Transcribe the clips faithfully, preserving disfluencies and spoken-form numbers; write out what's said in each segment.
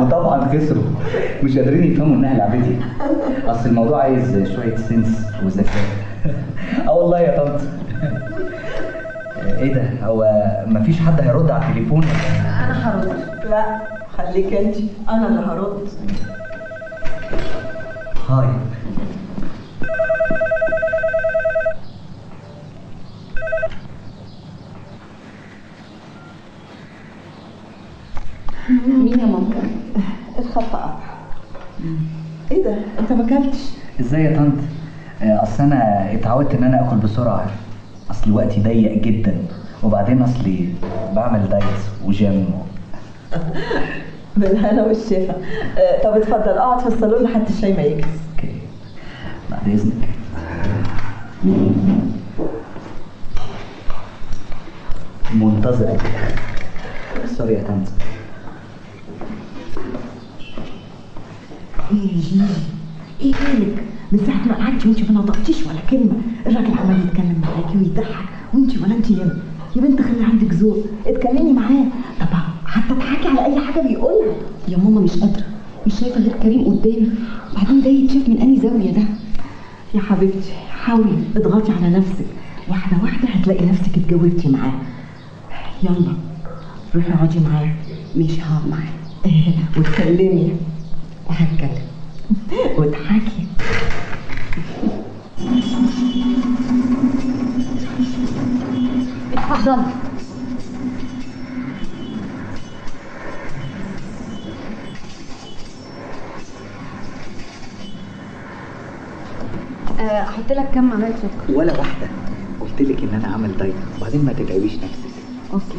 وطبعا خسروا، مش قادرين يفهموا انها لعبتي، اصل الموضوع عايز شويه سنس وذكاء. اه والله يا طنط. ايه ده؟ هو مفيش حد هيرد على التليفون؟ انا هرد. لا خليك انت، انا اللي هرد. هاي. مين يا ماما؟ الخط قطع. ايه ده؟ انت ما اكلتش؟ ازاي يا طنط؟ اصل انا اتعودت ان انا اكل بسرعه، اصل وقتي ضيق جدا، وبعدين اصلي بعمل دايت وجيم. بالهنا والشفا. طب اتفضل اقعد في الصالون لحد الشاي ما يجهز. اوكي. بعد اذنك. منتظرك. سوري يا طنط. ايه يا جيجي؟ ايه مالك؟ من ساعة ما قعدتي وانتي ما نطقتيش ولا كلمة، الراجل عمال يتكلم معاكي ويضحك وانتي ولا انتي ياما، يا بنت خلي عندك ذوق، اتكلمي معاه، طب حتى اضحكي على أي حاجة بيقولها. يا ماما مش قادرة، مش شايفة غير كريم قدامي، وبعدين ده يتشاف من أي زاوية ده؟ يا حبيبتي حاولي اضغطي على نفسك، واحدة واحدة هتلاقي نفسك اتجاوبتي معاه. يلا روحي اقعدي معاه. ماشي هقعد معاه. واتكلمي. وهتكلم واضحكي. اتفضلي. احط لك كام معلقه سكر؟ ولا واحده، قلت لك ان انا عامل دايت، وبعدين ما تتعبيش نفسك. اوكي.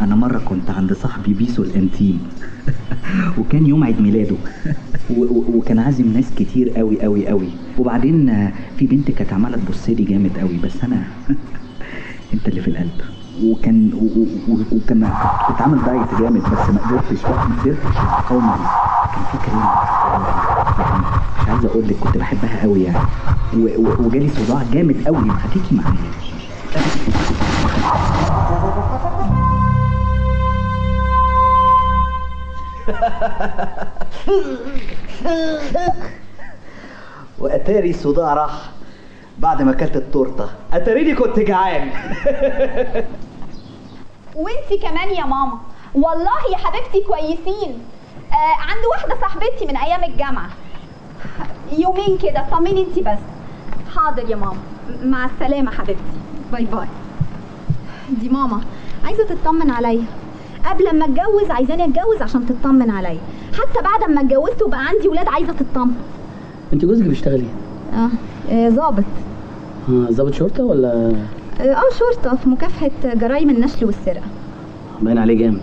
انا مره كنت عند صاحبي بيسو الانتيم، وكان يوم عيد ميلاده، وكان عازم ناس كتير قوي قوي قوي، وبعدين في بنت كانت عماله تبص لي جامد قوي، بس انا انت اللي في القلب، وكان وكان كنت عامل دايت جامد، بس ما قدرتش بقى، ما قدرتش اقاوم. كان في كلام يعني مش عايز اقول لك، كنت بحبها قوي يعني، وجالي صداع جامد قوي، خدتي معايا. واتاري الصداع راح بعد ما اكلت التورته، اتاريني كنت جعان. وانتي كمان يا ماما، والله يا حبيبتي كويسين. آه عند واحده صاحبتي من ايام الجامعه، يومين كده، طمني انتي بس. حاضر يا ماما، مع السلامه حبيبتي، باي باي. دي ماما عايزه تطمن عليا، قبل ما اتجوز عايزاني اتجوز عشان تطمن عليا، حتى بعد ما اتجوزت وبقى عندي ولاد عايزه تطمن. انت جوزك بيشتغل ايه؟ اه, آه ظابط. اه ظابط شرطه ولا؟ اه, آه شرطه في مكافحه جرائم النشل والسرقه. باين عليه جامد.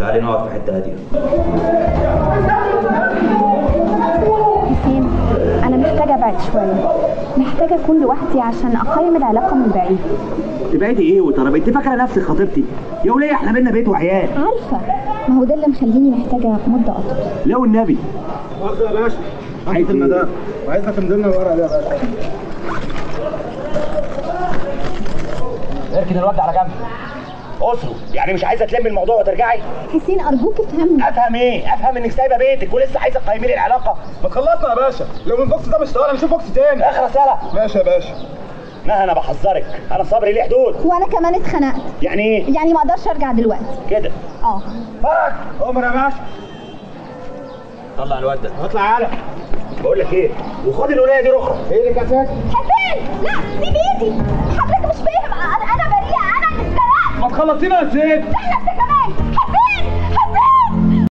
تعالي نقعد في حته هاديه. حسين انا محتاجه ابعد شويه، محتاجه اكون لوحدي عشان اقيم العلاقه من بعيد. تبعدي ايه وترى بنتي فاكره نفسك خطيبتي؟ يا وليه احنا بينا بيت وعيال. عارفه، ما هو ده اللي مخليني محتاجه مده اطول. لا والنبي. مؤاخذه يا باشا، عايز لنا ده وعايزنا تمضي لنا الورقه دي يا باشا. اركن الواد على جنب. اسره، يعني مش عايزه تلمي الموضوع وترجعي؟ حسين ارجوك افهمني. افهم ايه؟ افهم انك سايبه بيتك ولسه عايزه تقيمي لي العلاقه؟ ما تخلصنا يا باشا، لو من بوكس ده مش طالع نشوف بوكس تاني. اخر رساله. ماشي يا باشا. ما انا بحذرك، انا صبري ليه حدود. وانا كمان اتخنقت. يعني ايه؟ يعني ما اقدرش ارجع دلوقتي. كده؟ اه. فرج، امر يا باشا. طلع الواد ده. اطلع يالا. بقول لك ايه؟ وخد الولايه دي رخرة. ايه اللي كانت ساكت؟ حسين، لا سيب ايدي. حضرتك مش فاهم، انا انا بريئه، انا اللي اتسرقت. ما تخلصينا يا ست. احنا كمان.